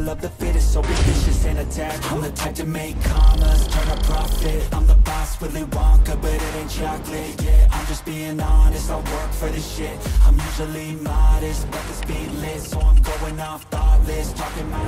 survival of the fittest, so ambitious and attack. I'm the type to make commas, turn a profit. I'm the boss, Willy Wonka, but it ain't chocolate. Yeah, I'm just being honest, I work for this shit. I'm usually modest, but this beat lit, so I'm going off thoughtless, talking my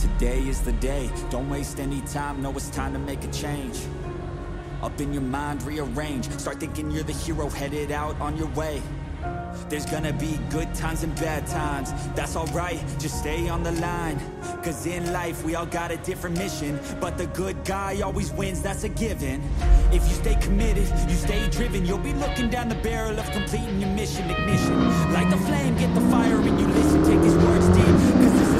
Today is the day, don't waste any time, no, it's time to make a change. Up in your mind, rearrange, start thinking you're the hero, headed out on your way. There's gonna be good times and bad times, that's alright, just stay on the line. Cause in life we all got a different mission, but the good guy always wins, that's a given. If you stay committed, you stay driven, you'll be looking down the barrel of completing your mission. Ignition, light the flame, get the fire and you listen, take these words deep, cause this